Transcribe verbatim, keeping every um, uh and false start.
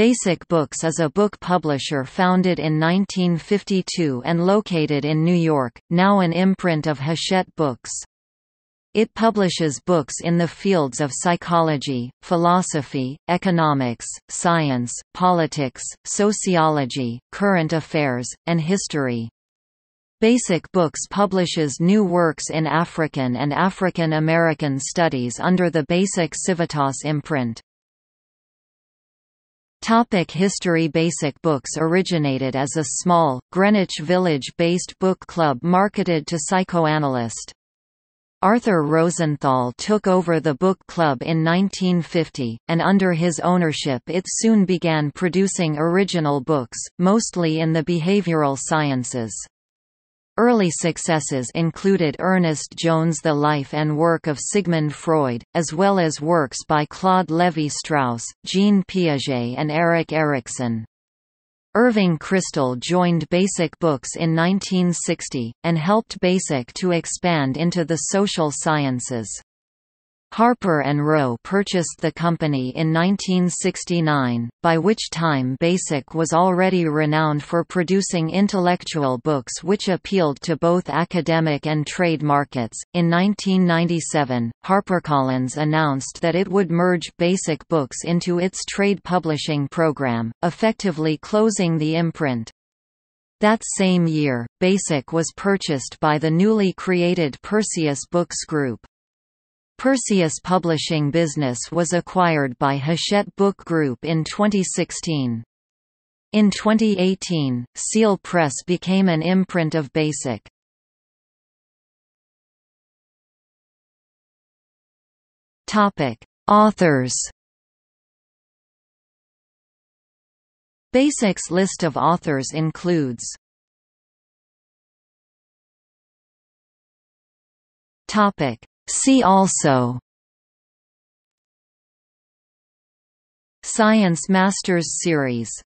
Basic Books is a book publisher founded in nineteen fifty-two and located in New York, now an imprint of Hachette Books. It publishes books in the fields of psychology, philosophy, economics, science, politics, sociology, current affairs, and history. Basic Books publishes new works in African and African American studies under the Basic Civitas imprint. Topic history. Basic Books originated as a small, Greenwich Village-based book club marketed to psychoanalysts. Arthur Rosenthal took over the book club in nineteen fifty, and under his ownership it soon began producing original books, mostly in the behavioral sciences. Early successes included Ernest Jones' The Life and Work of Sigmund Freud, as well as works by Claude Levi-Strauss, Jean Piaget and Erik Erikson. Irving Kristol joined Basic Books in nineteen sixty, and helped Basic to expand into the social sciences. Harper and Row purchased the company in nineteen sixty-nine, by which time Basic was already renowned for producing intellectual books which appealed to both academic and trade markets. In nineteen ninety-seven, HarperCollins announced that it would merge Basic Books into its trade publishing program, effectively closing the imprint. That same year, Basic was purchased by the newly created Perseus Books Group. Perseus Publishing business was acquired by Hachette Book Group in twenty sixteen. In twenty eighteen, Seal Press became an imprint of Basic. Topic: Authors. Basic's list of authors includes. Topic: See also Science Masters Series.